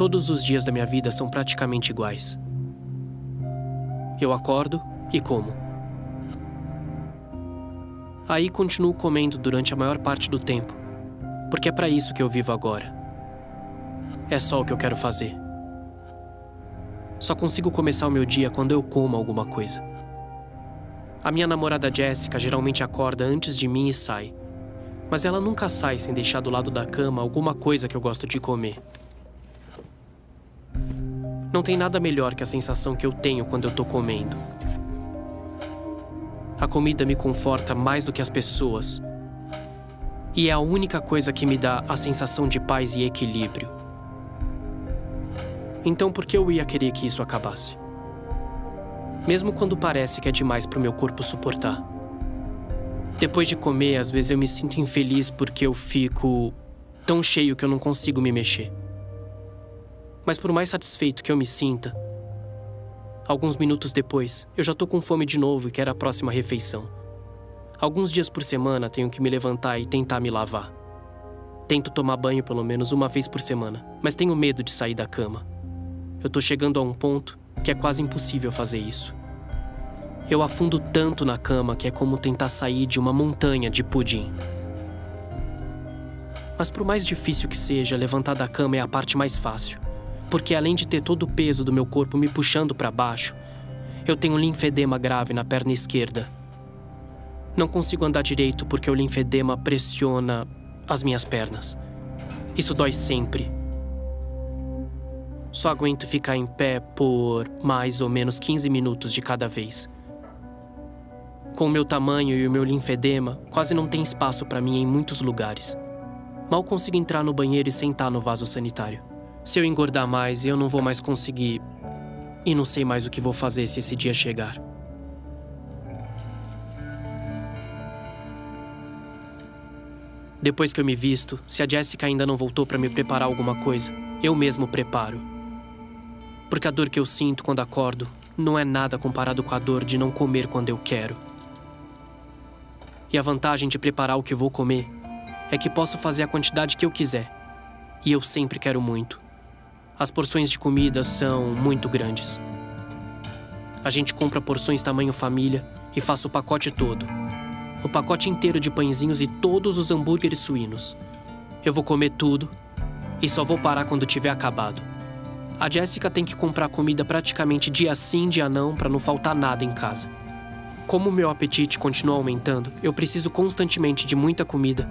Todos os dias da minha vida são praticamente iguais. Eu acordo e como. Aí continuo comendo durante a maior parte do tempo, porque é para isso que eu vivo agora. É só o que eu quero fazer. Só consigo começar o meu dia quando eu como alguma coisa. A minha namorada Jéssica geralmente acorda antes de mim e sai. Mas ela nunca sai sem deixar do lado da cama alguma coisa que eu gosto de comer. Não tem nada melhor que a sensação que eu tenho quando eu tô comendo. A comida me conforta mais do que as pessoas. E é a única coisa que me dá a sensação de paz e equilíbrio. Então por que eu ia querer que isso acabasse? Mesmo quando parece que é demais pro meu corpo suportar. Depois de comer, às vezes eu me sinto infeliz porque eu fico tão cheio que eu não consigo me mexer. Mas por mais satisfeito que eu me sinta, alguns minutos depois, eu já tô com fome de novo e quero a próxima refeição. Alguns dias por semana tenho que me levantar e tentar me lavar. Tento tomar banho pelo menos uma vez por semana, mas tenho medo de sair da cama. Eu tô chegando a um ponto que é quase impossível fazer isso. Eu afundo tanto na cama que é como tentar sair de uma montanha de pudim. Mas por mais difícil que seja, levantar da cama é a parte mais fácil, porque além de ter todo o peso do meu corpo me puxando para baixo, eu tenho um linfedema grave na perna esquerda. Não consigo andar direito porque o linfedema pressiona as minhas pernas. Isso dói sempre. Só aguento ficar em pé por mais ou menos 15 minutos de cada vez. Com o meu tamanho e o meu linfedema, quase não tem espaço para mim em muitos lugares. Mal consigo entrar no banheiro e sentar no vaso sanitário. Se eu engordar mais, eu não vou mais conseguir. E não sei mais o que vou fazer se esse dia chegar. Depois que eu me visto, se a Jéssica ainda não voltou para me preparar alguma coisa, eu mesmo preparo. Porque a dor que eu sinto quando acordo não é nada comparado com a dor de não comer quando eu quero. E a vantagem de preparar o que vou comer é que posso fazer a quantidade que eu quiser. E eu sempre quero muito. As porções de comida são muito grandes. A gente compra porções tamanho família e faz o pacote todo. O pacote inteiro de pãezinhos e todos os hambúrgueres suínos. Eu vou comer tudo e só vou parar quando tiver acabado. A Jéssica tem que comprar comida praticamente dia sim, dia não, para não faltar nada em casa. Como o meu apetite continua aumentando, eu preciso constantemente de muita comida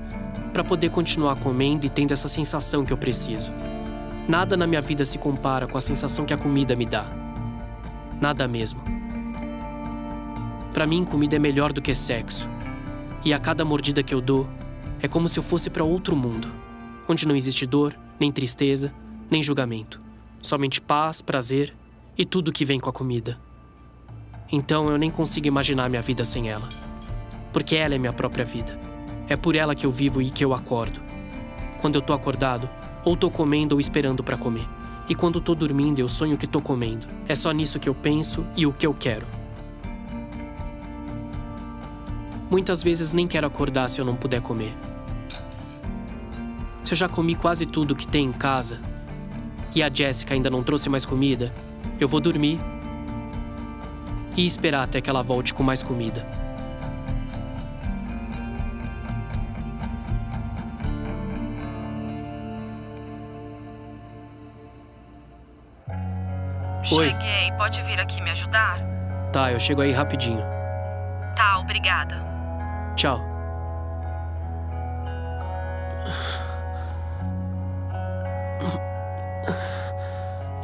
para poder continuar comendo e tendo essa sensação que eu preciso. Nada na minha vida se compara com a sensação que a comida me dá. Nada mesmo. Para mim, comida é melhor do que sexo. E a cada mordida que eu dou, é como se eu fosse para outro mundo, onde não existe dor, nem tristeza, nem julgamento. Somente paz, prazer e tudo que vem com a comida. Então eu nem consigo imaginar minha vida sem ela. Porque ela é minha própria vida. É por ela que eu vivo e que eu acordo. Quando eu tô acordado, ou tô comendo ou esperando pra comer. E quando tô dormindo, eu sonho que tô comendo. É só nisso que eu penso e o que eu quero. Muitas vezes nem quero acordar se eu não puder comer. Se eu já comi quase tudo que tem em casa e a Jéssica ainda não trouxe mais comida, eu vou dormir e esperar até que ela volte com mais comida. Oi. Cheguei, pode vir aqui me ajudar? Tá, eu chego aí rapidinho. Tá, obrigada. Tchau.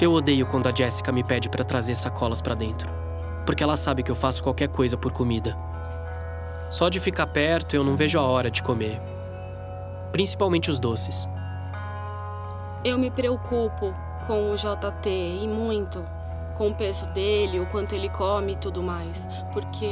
Eu odeio quando a Jéssica me pede pra trazer sacolas pra dentro, porque ela sabe que eu faço qualquer coisa por comida. Só de ficar perto eu não vejo a hora de comer. Principalmente os doces. Eu me preocupo com o JT e muito com o peso dele, o quanto ele come e tudo mais. Porque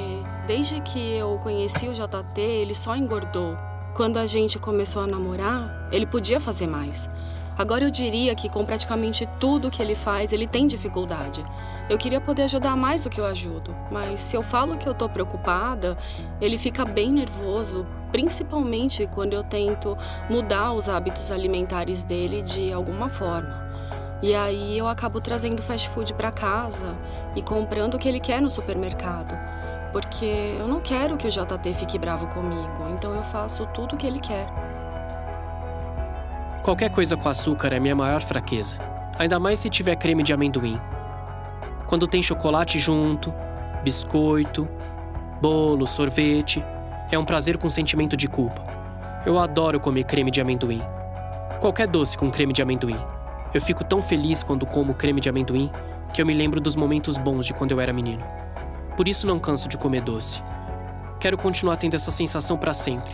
desde que eu conheci o JT, ele só engordou. Quando a gente começou a namorar, ele podia fazer mais. Agora eu diria que com praticamente tudo que ele faz, ele tem dificuldade. Eu queria poder ajudar mais do que eu ajudo, mas se eu falo que eu tô preocupada, ele fica bem nervoso, principalmente quando eu tento mudar os hábitos alimentares dele de alguma forma. E aí eu acabo trazendo fast food para casa e comprando o que ele quer no supermercado, porque eu não quero que o JT fique bravo comigo, então eu faço tudo o que ele quer. Qualquer coisa com açúcar é minha maior fraqueza, ainda mais se tiver creme de amendoim. Quando tem chocolate junto, biscoito, bolo, sorvete, é um prazer com sentimento de culpa. Eu adoro comer creme de amendoim. Qualquer doce com creme de amendoim. Eu fico tão feliz quando como creme de amendoim que eu me lembro dos momentos bons de quando eu era menino. Por isso não canso de comer doce. Quero continuar tendo essa sensação para sempre,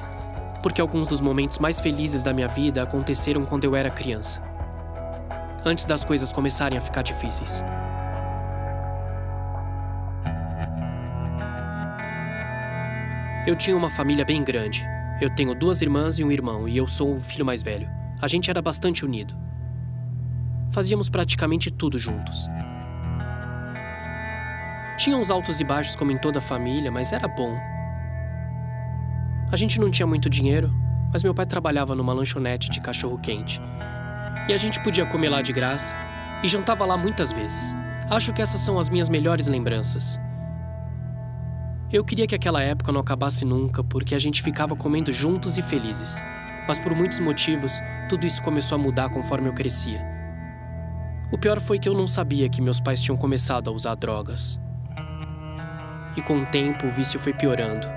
porque alguns dos momentos mais felizes da minha vida aconteceram quando eu era criança, antes das coisas começarem a ficar difíceis. Eu tinha uma família bem grande. Eu tenho 2 irmãs e um irmão, e eu sou o filho mais velho. A gente era bastante unido. Fazíamos praticamente tudo juntos. Tinha uns altos e baixos como em toda a família, mas era bom. A gente não tinha muito dinheiro, mas meu pai trabalhava numa lanchonete de cachorro-quente. E a gente podia comer lá de graça e jantava lá muitas vezes. Acho que essas são as minhas melhores lembranças. Eu queria que aquela época não acabasse nunca, porque a gente ficava comendo juntos e felizes. Mas por muitos motivos, tudo isso começou a mudar conforme eu crescia. O pior foi que eu não sabia que meus pais tinham começado a usar drogas. E com o tempo, o vício foi piorando.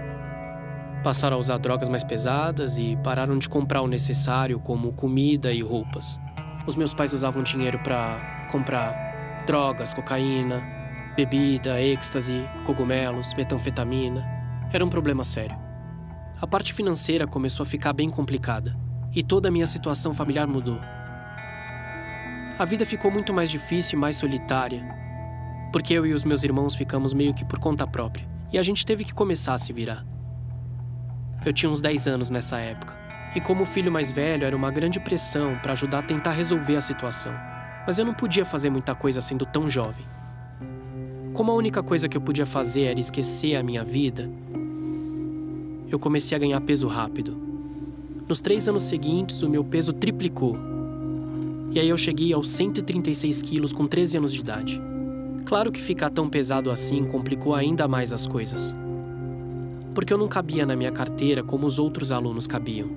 Passaram a usar drogas mais pesadas e pararam de comprar o necessário, como comida e roupas. Os meus pais usavam dinheiro para comprar drogas, cocaína, bebida, êxtase, cogumelos, metanfetamina. Era um problema sério. A parte financeira começou a ficar bem complicada. E toda a minha situação familiar mudou. A vida ficou muito mais difícil e mais solitária, porque eu e os meus irmãos ficamos meio que por conta própria, e a gente teve que começar a se virar. Eu tinha uns 10 anos nessa época, e como filho mais velho, era uma grande pressão para ajudar a tentar resolver a situação. Mas eu não podia fazer muita coisa sendo tão jovem. Como a única coisa que eu podia fazer era esquecer a minha vida, eu comecei a ganhar peso rápido. Nos 3 anos seguintes, o meu peso triplicou. E aí eu cheguei aos 136 quilos com 13 anos de idade. Claro que ficar tão pesado assim complicou ainda mais as coisas, porque eu não cabia na minha carteira como os outros alunos cabiam.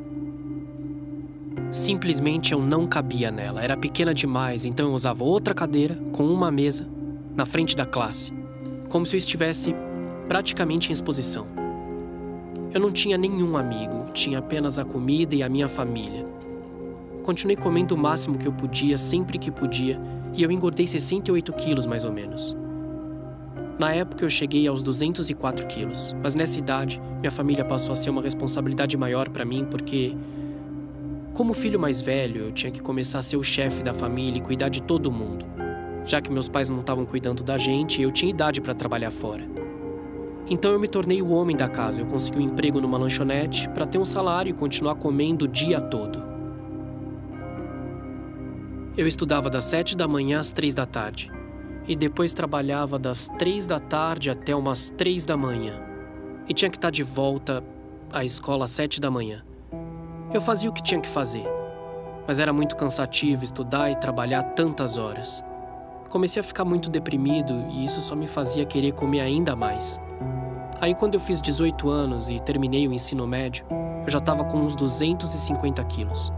Simplesmente eu não cabia nela, era pequena demais, então eu usava outra cadeira com uma mesa na frente da classe, como se eu estivesse praticamente em exposição. Eu não tinha nenhum amigo, tinha apenas a comida e a minha família. Continuei comendo o máximo que eu podia, sempre que podia, e eu engordei 68 quilos, mais ou menos. Na época, eu cheguei aos 204 quilos, mas nessa idade, minha família passou a ser uma responsabilidade maior para mim, porque, como filho mais velho, eu tinha que começar a ser o chefe da família e cuidar de todo mundo, já que meus pais não estavam cuidando da gente e eu tinha idade para trabalhar fora. Então, eu me tornei o homem da casa, eu consegui um emprego numa lanchonete para ter um salário e continuar comendo o dia todo. Eu estudava das 7 da manhã às 3 da tarde. E depois trabalhava das 3 da tarde até umas 3 da manhã. E tinha que estar de volta à escola às 7 da manhã. Eu fazia o que tinha que fazer. Mas era muito cansativo estudar e trabalhar tantas horas. Comecei a ficar muito deprimido e isso só me fazia querer comer ainda mais. Aí quando eu fiz 18 anos e terminei o ensino médio, eu já estava com uns 250 quilos.